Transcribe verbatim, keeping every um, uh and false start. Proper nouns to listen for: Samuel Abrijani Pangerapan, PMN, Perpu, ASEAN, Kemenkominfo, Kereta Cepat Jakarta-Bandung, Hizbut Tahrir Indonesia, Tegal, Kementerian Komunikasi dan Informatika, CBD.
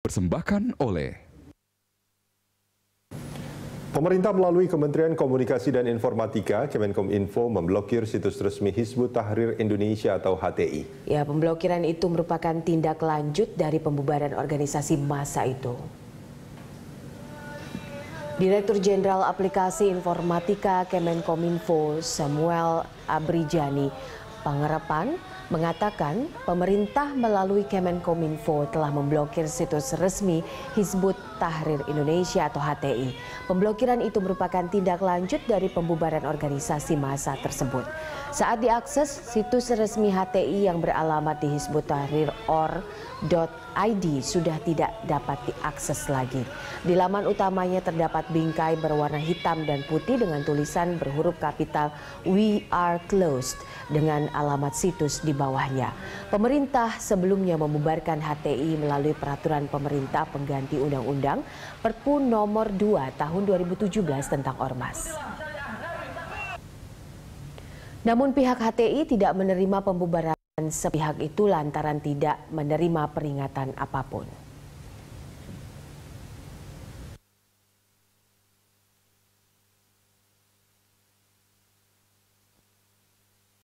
Persembahkan oleh Pemerintah melalui Kementerian Komunikasi dan Informatika, Kemenkominfo, memblokir situs resmi Hizbut Tahrir Indonesia atau H T I. Ya, pemblokiran itu merupakan tindak lanjut dari pembubaran organisasi massa itu. Direktur Jenderal Aplikasi Informatika Kemenkominfo, Samuel Abrijani Pangerapan, mengatakan pemerintah melalui Kemenkominfo telah memblokir situs resmi Hizbut Tahrir Indonesia atau H T I. Pemblokiran itu merupakan tindak lanjut dari pembubaran organisasi massa tersebut. Saat diakses, situs resmi H T I yang beralamat di hizbuttahrir titik or titik i d sudah tidak dapat diakses lagi. Di laman utamanya terdapat bingkai berwarna hitam dan putih dengan tulisan berhuruf kapital "We are closed" dengan alamat situs di bawahnya. Pemerintah sebelumnya membubarkan H T I melalui peraturan pemerintah pengganti undang-undang Perpu nomor dua tahun dua ribu tujuh belas tentang ormas. Namun pihak H T I tidak menerima pembubaran sepihak itu lantaran tidak menerima peringatan apapun.